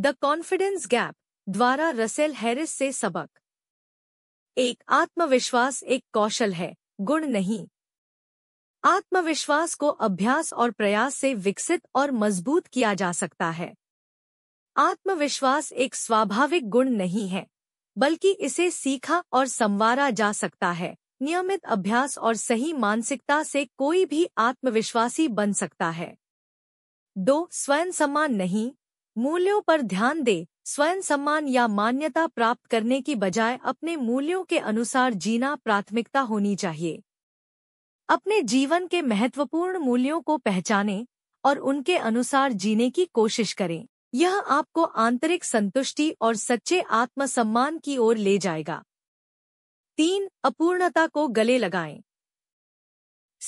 The confidence gap द्वारा Russell Harris से सबक। एक आत्मविश्वास एक कौशल है, गुण नहीं। आत्मविश्वास को अभ्यास और प्रयास से विकसित और मजबूत किया जा सकता है। आत्मविश्वास एक स्वाभाविक गुण नहीं है, बल्कि इसे सीखा और संवारा जा सकता है। नियमित अभ्यास और सही मानसिकता से कोई भी आत्मविश्वासी बन सकता है। 2. स्वयं सम्मान नहीं, मूल्यों पर ध्यान दे। स्वयं सम्मान या मान्यता प्राप्त करने की बजाय अपने मूल्यों के अनुसार जीना प्राथमिकता होनी चाहिए। अपने जीवन के महत्वपूर्ण मूल्यों को पहचानें और उनके अनुसार जीने की कोशिश करें। यह आपको आंतरिक संतुष्टि और सच्चे आत्मसम्मान की ओर ले जाएगा। 3. अपूर्णता को गले लगाएं।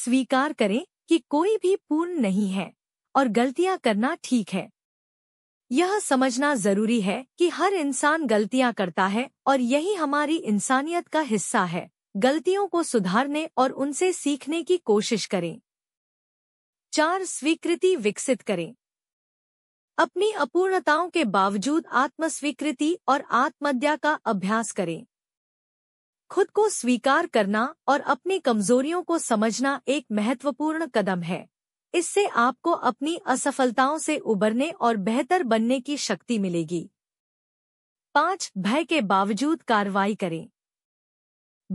स्वीकार करें कि कोई भी पूर्ण नहीं है और गलतियां करना ठीक है। यह समझना जरूरी है कि हर इंसान गलतियां करता है और यही हमारी इंसानियत का हिस्सा है। गलतियों को सुधारने और उनसे सीखने की कोशिश करें। 4. स्वीकृति विकसित करें। अपनी अपूर्णताओं के बावजूद आत्मस्वीकृति और आत्मदया का अभ्यास करें। खुद को स्वीकार करना और अपनी कमजोरियों को समझना एक महत्वपूर्ण कदम है। इससे आपको अपनी असफलताओं से उबरने और बेहतर बनने की शक्ति मिलेगी। 5. भय के बावजूद कार्रवाई करें।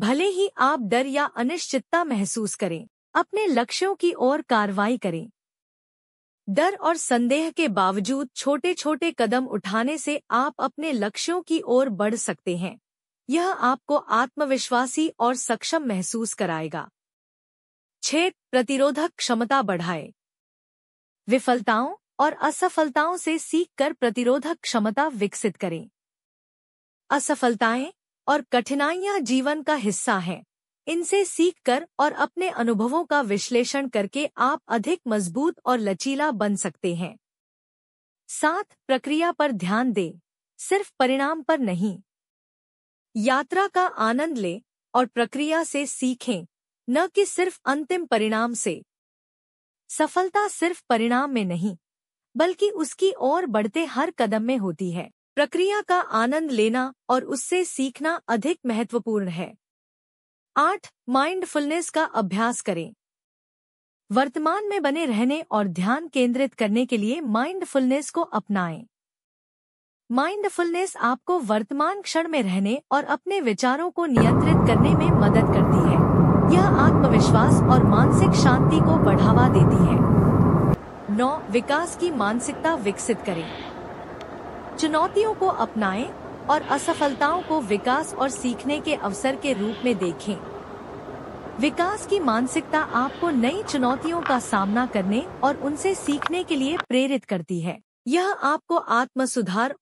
भले ही आप डर या अनिश्चितता महसूस करें, अपने लक्ष्यों की ओर कार्रवाई करें। डर और संदेह के बावजूद छोटे छोटे कदम उठाने से आप अपने लक्ष्यों की ओर बढ़ सकते हैं। यह आपको आत्मविश्वासी और सक्षम महसूस कराएगा। 6. प्रतिरोधक क्षमता बढ़ाएं। विफलताओं और असफलताओं से सीखकर प्रतिरोधक क्षमता विकसित करें। असफलताएं और कठिनाइयां जीवन का हिस्सा हैं। इनसे सीखकर और अपने अनुभवों का विश्लेषण करके आप अधिक मजबूत और लचीला बन सकते हैं। 7. प्रक्रिया पर ध्यान दें, सिर्फ परिणाम पर नहीं। यात्रा का आनंद लें और प्रक्रिया से सीखें, न कि सिर्फ अंतिम परिणाम से। सफलता सिर्फ परिणाम में नहीं, बल्कि उसकी ओर बढ़ते हर कदम में होती है। प्रक्रिया का आनंद लेना और उससे सीखना अधिक महत्वपूर्ण है। 8. माइंडफुलनेस का अभ्यास करें। वर्तमान में बने रहने और ध्यान केंद्रित करने के लिए माइंडफुलनेस को अपनाएं। माइंडफुलनेस आपको वर्तमान क्षण में रहने और अपने विचारों को नियंत्रित करने में मदद करती है। यह आत्मविश्वास और मानसिक शांति को बढ़ावा देती है। 9. विकास की मानसिकता विकसित करें। चुनौतियों को अपनाएं और असफलताओं को विकास और सीखने के अवसर के रूप में देखें। विकास की मानसिकता आपको नई चुनौतियों का सामना करने और उनसे सीखने के लिए प्रेरित करती है। यह आपको आत्म सुधार